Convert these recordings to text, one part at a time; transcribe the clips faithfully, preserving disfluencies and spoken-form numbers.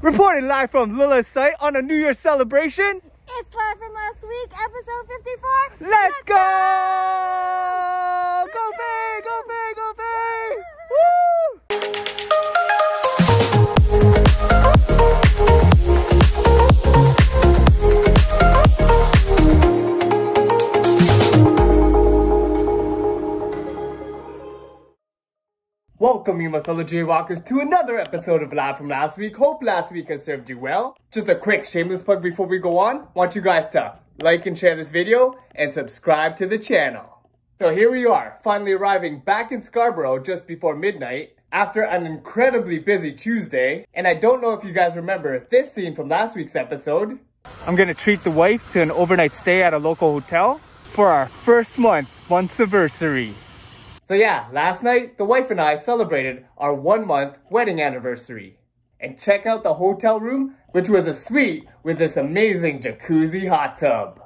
Reporting live from Lola's site on a New Year's celebration. It's Live From Last Week, episode fifty-four. Let's, Let's go! Go! Go Faye! Go Faye! Go Faye! Woo! Welcome you my fellow Jaywalkers to another episode of Live From Last Week. Hope last week has served you well. Just a quick shameless plug before we go on. Want you guys to like and share this video and subscribe to the channel. So here we are, finally arriving back in Scarborough just before midnight after an incredibly busy Tuesday. And I don't know if you guys remember this scene from last week's episode. I'm gonna treat the wife to an overnight stay at a local hotel for our first month, month's anniversary. So yeah, last night, the wife and I celebrated our one-month wedding anniversary. And check out the hotel room, which was a suite with this amazing jacuzzi hot tub.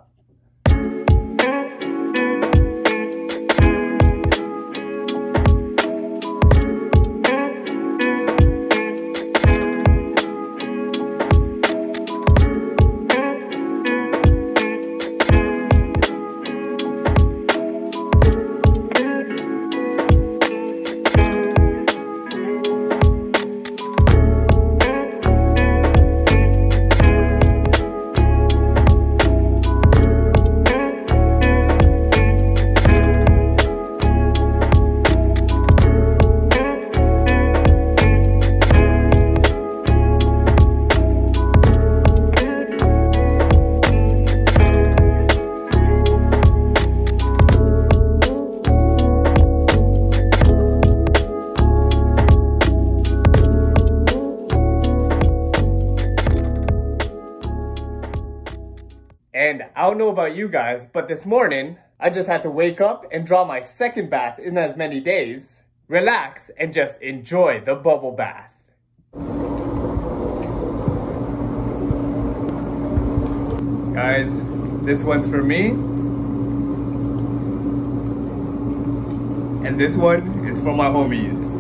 And I don't know about you guys, but this morning, I just had to wake up and draw my second bath in as many days, relax, and just enjoy the bubble bath. Guys, this one's for me. And this one is for my homies.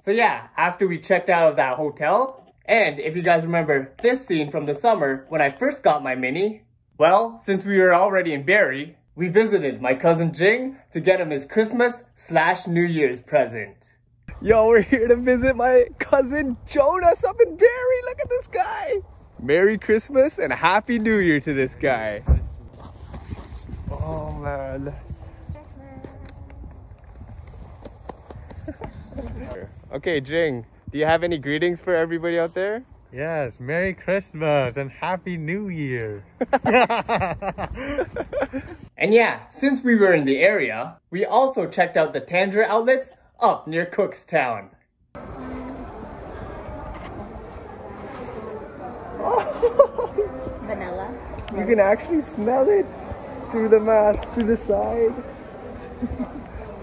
So yeah, after we checked out of that hotel, and if you guys remember this scene from the summer when I first got my mini, well, since we were already in Barrie, we visited my cousin Jing to get him his Christmas slash New Year's present. Yo, we're here to visit my cousin Jonas up in Barrie. Look at this guy. Merry Christmas and Happy New Year to this guy. Oh man. Okay, Jing, do you have any greetings for everybody out there? Yes, Merry Christmas and Happy New Year. And yeah, since we were in the area, we also checked out the Tanger outlets up near Cookstown. Vanilla. You can actually smell it through the mask, through the side.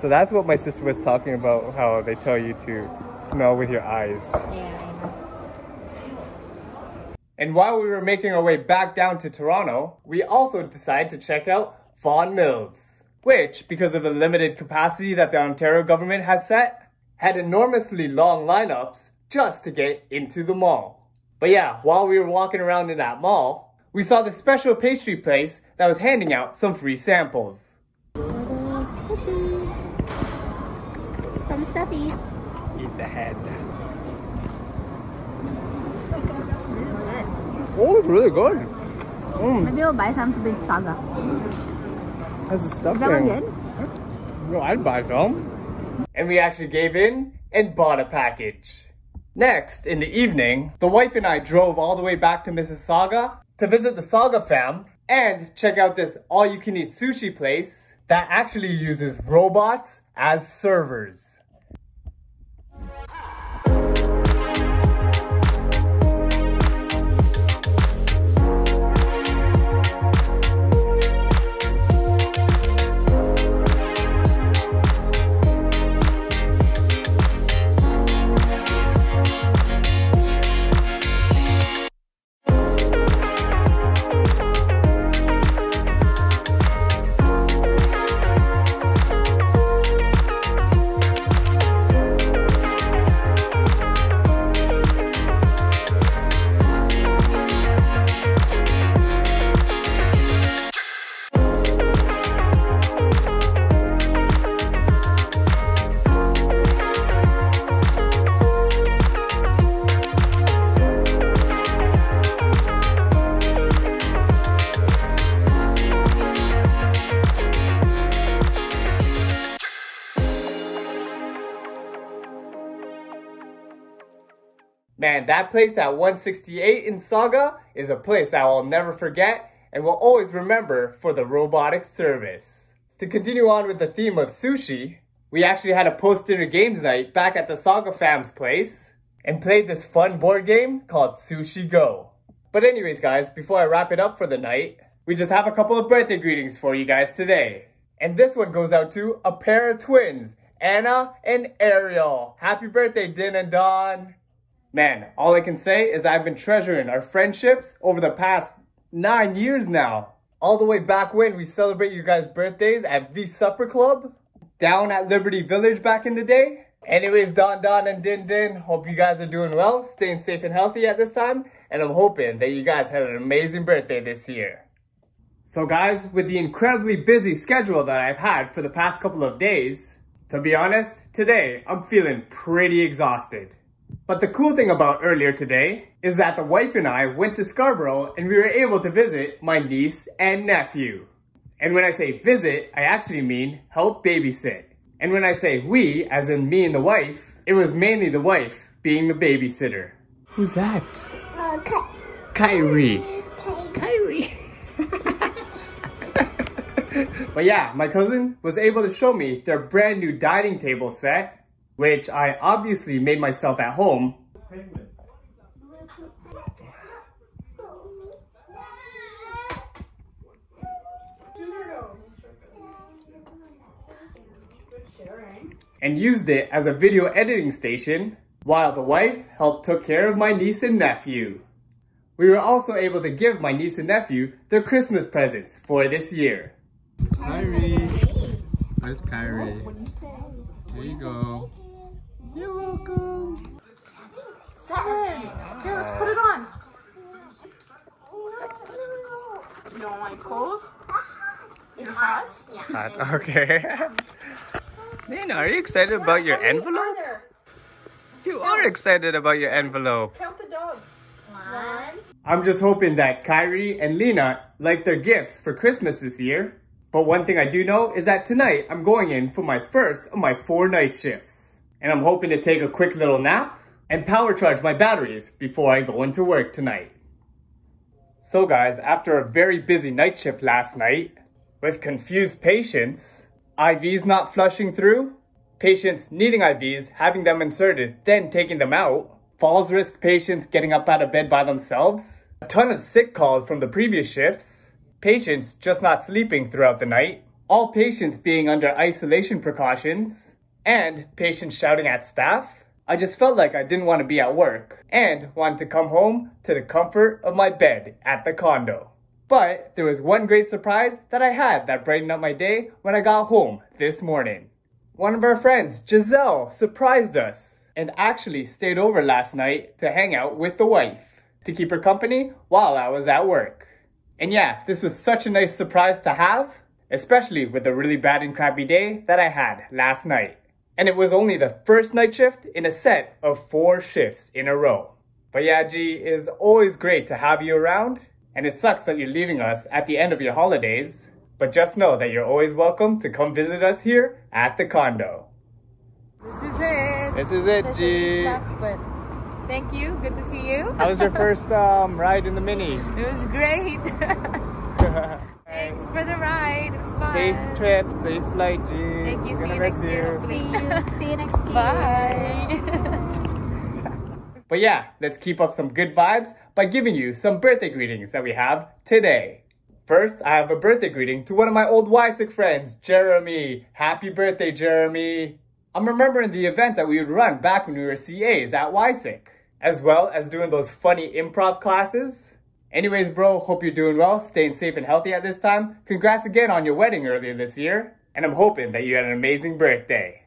So that's what my sister was talking about, how they tell you to smell with your eyes. Yeah. And while we were making our way back down to Toronto, we also decided to check out Vaughan Mills, which, because of the limited capacity that the Ontario government has set, had enormously long lineups just to get into the mall. But yeah, while we were walking around in that mall, we saw the special pastry place that was handing out some free samples. Some stuffies. Eat the head. This is good. Oh, it's really good. Mm. Maybe we'll buy some to make Saga. That's a stuffing. Is that one good? No, I'd buy some. And we actually gave in and bought a package. Next, in the evening, the wife and I drove all the way back to Mississauga to visit the Saga fam and check out this all-you-can-eat sushi place that actually uses robots as servers. Man, that place at one sixty-eight in Saga is a place that I'll never forget and will always remember for the robotic service. To continue on with the theme of sushi, we actually had a post-dinner games night back at the Saga fam's place and played this fun board game called Sushi Go. But anyways guys, before I wrap it up for the night, we just have a couple of birthday greetings for you guys today. And this one goes out to a pair of twins, Anna and Ariel. Happy birthday, Din and Don. Man, all I can say is I've been treasuring our friendships over the past nine years now. All the way back when we celebrate you guys' birthdays at V Supper Club, down at Liberty Village back in the day. Anyways, Don Don and Din Din, hope you guys are doing well, staying safe and healthy at this time, and I'm hoping that you guys had an amazing birthday this year. So guys, with the incredibly busy schedule that I've had for the past couple of days, to be honest, today I'm feeling pretty exhausted. But the cool thing about earlier today is that the wife and I went to Scarborough and we were able to visit my niece and nephew. And when I say visit, I actually mean help babysit. And when I say we, as in me and the wife, it was mainly the wife being the babysitter. Who's that? Uh, Ky Kyrie. Kyrie. But yeah, my cousin was able to show me their brand new dining table set, which I obviously made myself at home. And used it as a video editing station, while the wife helped took care of my niece and nephew. We were also able to give my niece and nephew their Christmas presents for this year. Kyrie. Where's Kyrie? There you go. You're welcome. Seven. Here, let's put it on. You don't want clothes? It's hot. Hot. Okay. Nina, are you excited about your envelope? You are excited about your envelope. Count the dogs. One. I'm just hoping that Kyrie and Lena like their gifts for Christmas this year. But one thing I do know is that tonight I'm going in for my first of my four night shifts. And I'm hoping to take a quick little nap and power charge my batteries before I go into work tonight. So guys, after a very busy night shift last night, with confused patients, I Vs not flushing through, patients needing I Vs, having them inserted, then taking them out, falls risk patients getting up out of bed by themselves, a ton of sick calls from the previous shifts, patients just not sleeping throughout the night, all patients being under isolation precautions, and patients shouting at staff. I just felt like I didn't want to be at work and wanted to come home to the comfort of my bed at the condo. But there was one great surprise that I had that brightened up my day when I got home this morning. One of our friends, Giselle, surprised us and actually stayed over last night to hang out with the wife to keep her company while I was at work. And yeah, this was such a nice surprise to have, especially with the really bad and crappy day that I had last night. And it was only the first night shift in a set of four shifts in a row. But yeah, G, it is always great to have you around, and it sucks that you're leaving us at the end of your holidays, but just know that you're always welcome to come visit us here at the condo. This is it. This is it, G. Thank you. Good to see you. How was your first um, ride in the Mini? It was great. Thanks for the ride. It was fun. Safe trip, safe flight, G. Thank you. See you next year. See you. See you next year. Bye. But yeah, let's keep up some good vibes by giving you some birthday greetings that we have today. First, I have a birthday greeting to one of my old Y S I C friends, Jeremy. Happy birthday, Jeremy. I'm remembering the events that we would run back when we were C As at Y S I C, as well as doing those funny improv classes. Anyways, bro, hope you're doing well, staying safe and healthy at this time. Congrats again on your wedding earlier this year, and I'm hoping that you had an amazing birthday.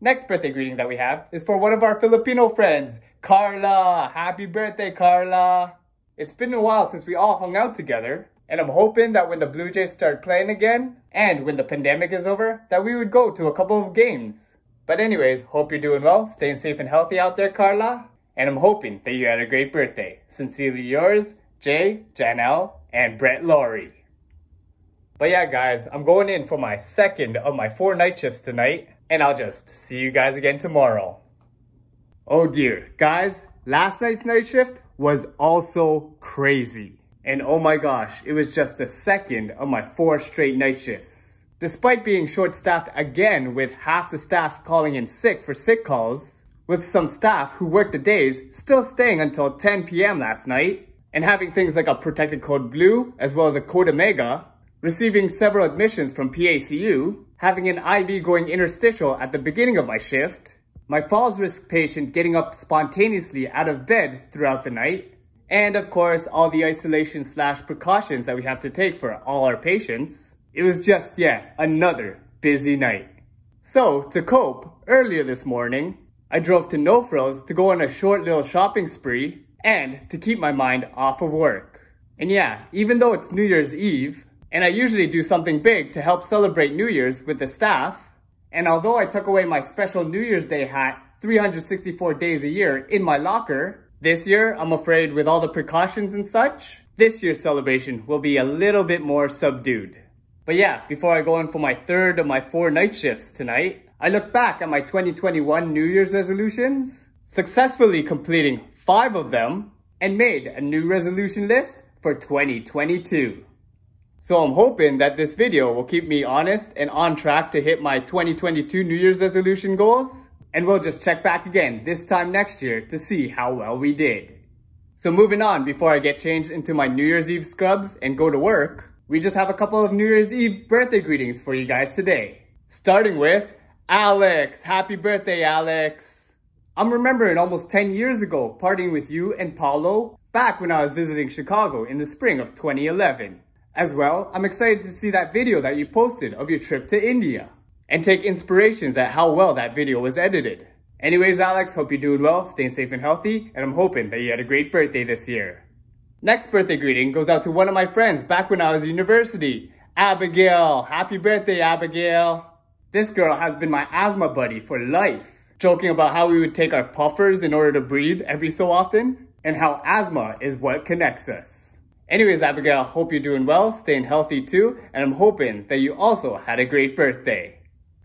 Next birthday greeting that we have is for one of our Filipino friends, Carla. Happy birthday, Carla. It's been a while since we all hung out together, and I'm hoping that when the Blue Jays start playing again, and when the pandemic is over, that we would go to a couple of games. But anyways, hope you're doing well, staying safe and healthy out there, Carla. And I'm hoping that you had a great birthday. Sincerely yours, Jay, Janelle, and Brett Laurie. But yeah, guys, I'm going in for my second of my four night shifts tonight, and I'll just see you guys again tomorrow. Oh dear, guys, Last night's night shift was also crazy. And oh my gosh, it was just the second of my four straight night shifts. Despite being short-staffed again with half the staff calling in sick for sick calls, with some staff who worked the days still staying until ten p m last night, and having things like a protected code blue as well as a code omega, receiving several admissions from P A C U, having an I V going interstitial at the beginning of my shift, my falls risk patient getting up spontaneously out of bed throughout the night, and of course all the isolation slash precautions that we have to take for all our patients, it was just yet another busy night. So to cope, earlier this morning, I drove to No Frills to go on a short little shopping spree and to keep my mind off of work. And yeah, even though it's New Year's Eve, and I usually do something big to help celebrate New Year's with the staff, and although I took away my special New Year's Day hat three hundred sixty-four days a year in my locker, this year, I'm afraid with all the precautions and such, this year's celebration will be a little bit more subdued. But yeah, before I go in for my third of my four night shifts tonight, I look back at my twenty twenty-one New Year's resolutions, successfully completing five of them, and made a new resolution list for twenty twenty-two. So I'm hoping that this video will keep me honest and on track to hit my twenty twenty-two New Year's resolution goals. And we'll just check back again this time next year to see how well we did. So moving on, before I get changed into my New Year's Eve scrubs and go to work, we just have a couple of New Year's Eve birthday greetings for you guys today. Starting with Alex. Happy birthday, Alex. I'm remembering almost ten years ago partying with you and Paolo back when I was visiting Chicago in the spring of twenty eleven. As well, I'm excited to see that video that you posted of your trip to India and take inspirations at how well that video was edited. Anyways, Alex, hope you're doing well, staying safe and healthy, and I'm hoping that you had a great birthday this year. Next birthday greeting goes out to one of my friends back when I was at university, Abigail. Happy birthday, Abigail. This girl has been my asthma buddy for life, joking about how we would take our puffers in order to breathe every so often and how asthma is what connects us. Anyways, Abigail, hope you're doing well, staying healthy too, and I'm hoping that you also had a great birthday.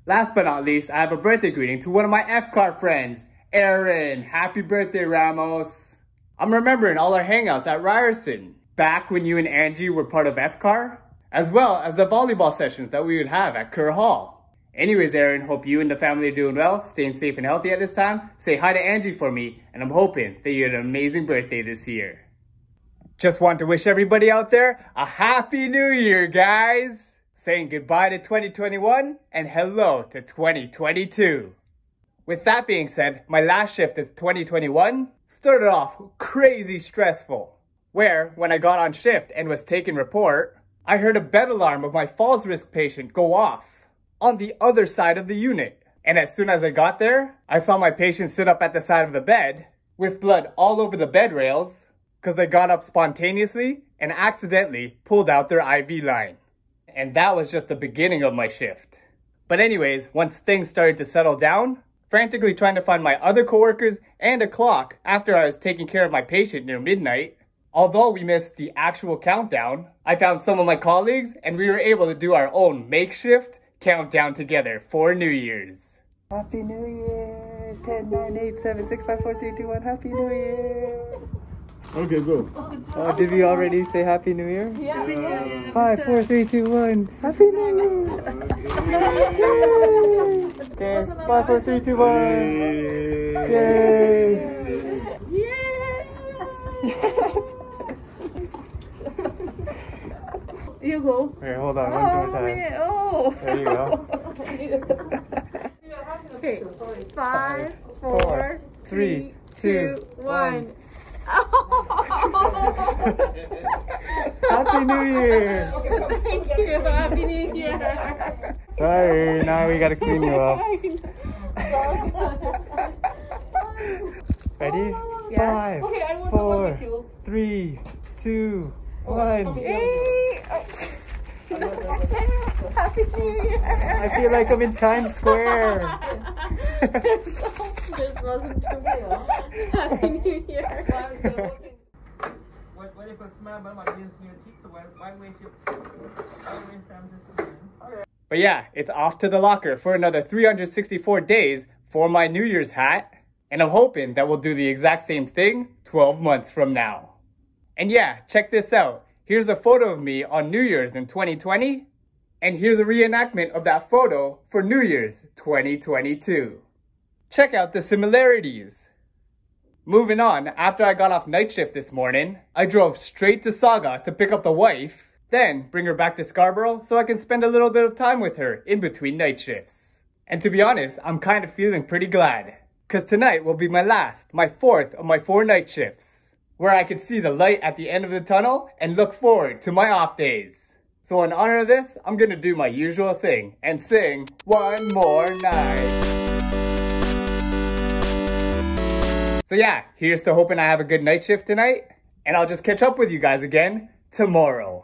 Last but not least, I have a birthday greeting to one of my F C A R friends, Aaron. Happy birthday, Ramos. I'm remembering all our hangouts at Ryerson, back when you and Angie were part of F C A R, as well as the volleyball sessions that we would have at Kerr Hall. Anyways, Aaron, hope you and the family are doing well, staying safe and healthy at this time. Say hi to Angie for me, and I'm hoping that you had an amazing birthday this year. Just want to wish everybody out there a happy new year, guys. Saying goodbye to twenty twenty-one and hello to twenty twenty-two. With that being said, my last shift of twenty twenty-one started off crazy stressful, where when I got on shift and was taking report, I heard a bed alarm of my falls risk patient go off on the other side of the unit. And as soon as I got there, I saw my patient sit up at the side of the bed with blood all over the bed rails, because they got up spontaneously and accidentally pulled out their I V line. And that was just the beginning of my shift. But anyways, once things started to settle down, frantically trying to find my other coworkers and a clock after I was taking care of my patient near midnight, although we missed the actual countdown, I found some of my colleagues and we were able to do our own makeshift countdown together for New Year's. Happy New Year! ten, nine, eight, seven, six, five, four, three, two, one, Happy New Year! Okay, go. Uh, did we already say Happy New Year? Yeah. yeah. Five, four, three, two, one. Happy New Year! Okay. Five, four, three, two, one. Yay! Yeah! You go. Okay, hold on. One more time. Oh. There you go. Okay. Five, four, three, two, one. Happy New Year! Thank you, Happy New Year! Sorry, now we gotta clean you up. Ready? Yes. Five, okay, I want four, to you. three, two, one. Hey. Happy New Year! I feel like I'm in Times Square. This wasn't trivial. Happy New Year! What if a smile about my business in your cheek? So why waste your time this season? But yeah, it's off to the locker for another three hundred sixty-four days for my New Year's hat, And I'm hoping that we'll do the exact same thing twelve months from now. And yeah, check this out. Here's a photo of me on New Year's in twenty twenty. And here's a reenactment of that photo for New Year's twenty twenty-two. Check out the similarities. Moving on, after I got off night shift this morning, I drove straight to Saga to pick up the wife, then bring her back to Scarborough so I can spend a little bit of time with her in between night shifts. And to be honest, I'm kind of feeling pretty glad, because tonight will be my last, my fourth of my four night shifts, where I can see the light at the end of the tunnel and look forward to my off days. So in honor of this, I'm gonna do my usual thing and sing one more night. So yeah, here's to hoping I have a good night shift tonight, and I'll just catch up with you guys again tomorrow.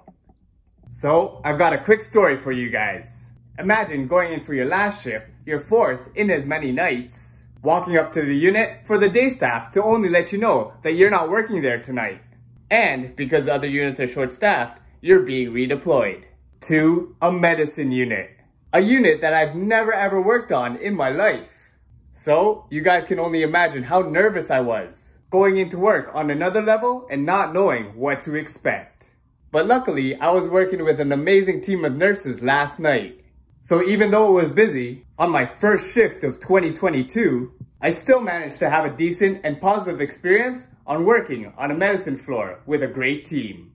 So I've got a quick story for you guys. Imagine going in for your last shift, your fourth in as many nights, walking up to the unit for the day staff to only let you know that you're not working there tonight. And because the other units are short-staffed, you're being redeployed to a medicine unit. A unit that I've never ever worked on in my life. So you guys can only imagine how nervous I was going into work on another level and not knowing what to expect. But luckily, I was working with an amazing team of nurses last night. So even though it was busy, on my first shift of twenty twenty-two, I still managed to have a decent and positive experience on working on a medicine floor with a great team.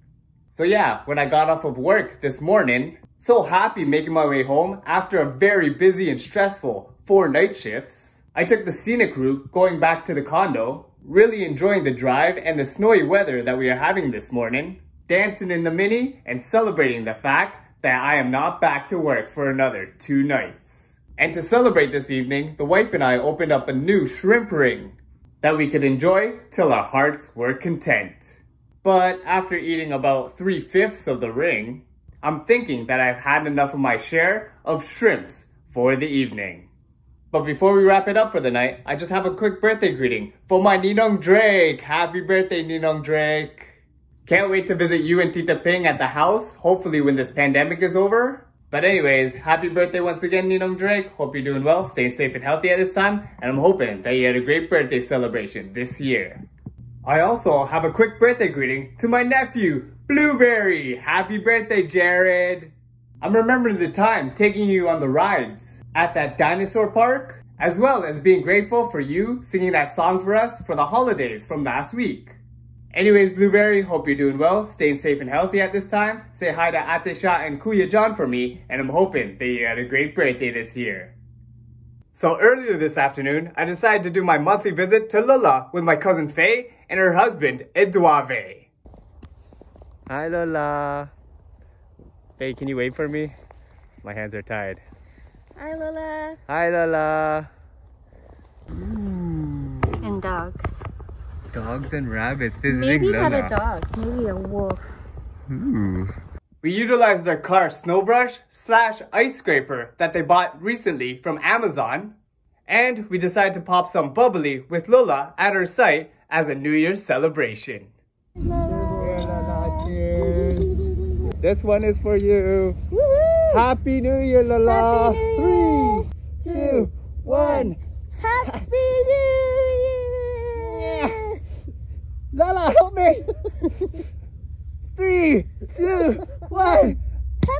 So yeah, when I got off of work this morning, so happy making my way home after a very busy and stressful four night shifts, I took the scenic route going back to the condo, really enjoying the drive and the snowy weather that we are having this morning, dancing in the mini and celebrating the fact that I am not back to work for another two nights. And to celebrate this evening, the wife and I opened up a new shrimp ring that we could enjoy till our hearts were content. But after eating about three-fifths of the ring, I'm thinking that I've had enough of my share of shrimps for the evening. But before we wrap it up for the night, I just have a quick birthday greeting for my Ninong Drake. Happy birthday, Ninong Drake. Can't wait to visit you and Tita Ping at the house, hopefully when this pandemic is over. But anyways, happy birthday once again, Ninong Drake. Hope you're doing well, staying safe and healthy at this time. And I'm hoping that you had a great birthday celebration this year. I also have a quick birthday greeting to my nephew, Blueberry. Happy birthday, Jared. I'm remembering the time taking you on the rides at that dinosaur park, as well as being grateful for you singing that song for us for the holidays from last week. Anyways, Blueberry, hope you're doing well, staying safe and healthy at this time. Say hi to Ate Sha and Kuya John for me, and I'm hoping that you had a great birthday this year. So earlier this afternoon, I decided to do my monthly visit to Lola with my cousin Faye and her husband, Eduave. Hi, Lola. Faye, can you wait for me? My hands are tied. Hi, Lola. Hi, Lola. Mm. And dogs. Dogs and rabbits visiting Maybe Lola. Maybe not a dog. Maybe a wolf. Ooh. We utilized their car snow brush slash ice scraper that they bought recently from Amazon, and we decided to pop some bubbly with Lola at her site as a New Year's celebration. Cheers, Lola, cheers. This one is for you. Woohoo! Happy New Year, Lola. Happy New Year. Three, two, one. Happy New Year. Lola, help me. Three, two, one. Oh,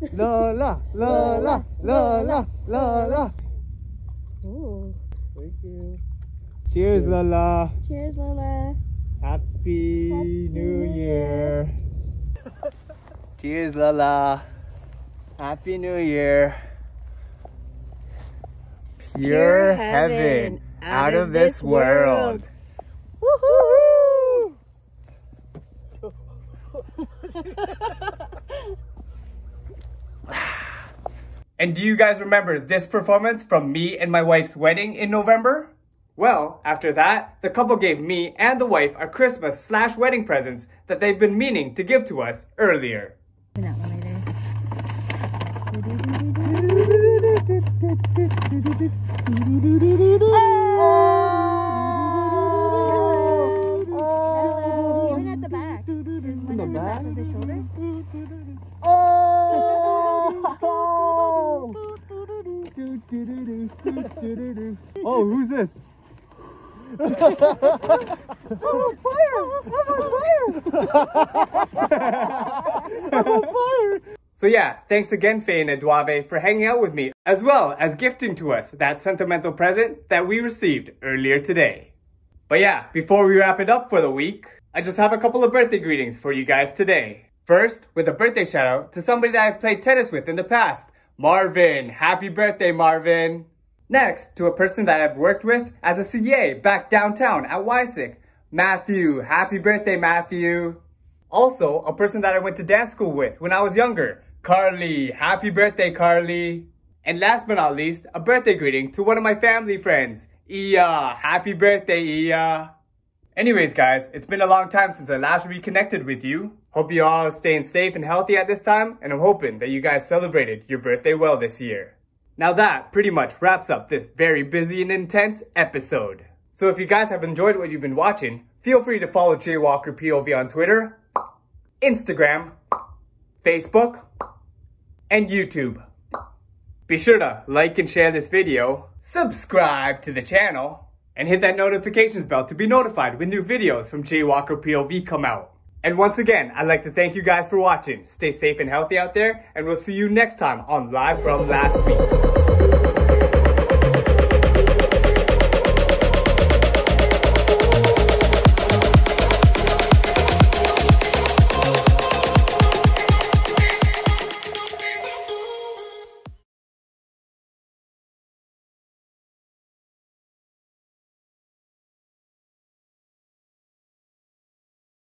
yeah. Lola, Lola, Lola, Lola. Ooh, thank you. Cheers, Cheers, Lola. Cheers, Lola. Happy, Happy New Year. Year. Cheers, Lola. Happy New Year. Pure, Pure heaven. heaven. Out, out of this, this world. world. Woohoo! And do you guys remember this performance from me and my wife's wedding in November? Well, after that, the couple gave me and the wife our Christmas slash wedding presents that they've been meaning to give to us earlier. Oh, oh, even at the back. Even at the back of the shoulder. Oh, oh. Oh, who's this? I'm on fire! I'm on fire! I'm on fire! So yeah, thanks again Faye and Eduave for hanging out with me, as well as gifting to us that sentimental present that we received earlier today. But yeah, before we wrap it up for the week, I just have a couple of birthday greetings for you guys today. First, with a birthday shout out to somebody that I've played tennis with in the past, Marvin. Happy birthday, Marvin. Next, to a person that I've worked with as a C A back downtown at Y S I C, Matthew. Happy birthday, Matthew. Also, a person that I went to dance school with when I was younger, Carly. Happy birthday, Carly. And last but not least, a birthday greeting to one of my family friends, Ia. Happy birthday, Ia. Anyways, guys, it's been a long time since I last reconnected with you. Hope you all are staying safe and healthy at this time, and I'm hoping that you guys celebrated your birthday well this year. Now that pretty much wraps up this very busy and intense episode. So if you guys have enjoyed what you've been watching, feel free to follow JayWalkerPOV on Twitter, Instagram, Facebook, and YouTube. Be sure to like and share this video, subscribe to the channel, and hit that notifications bell to be notified when new videos from JayWalkerPOV come out. And once again, I'd like to thank you guys for watching. Stay safe and healthy out there, and we'll see you next time on Live From Last Week.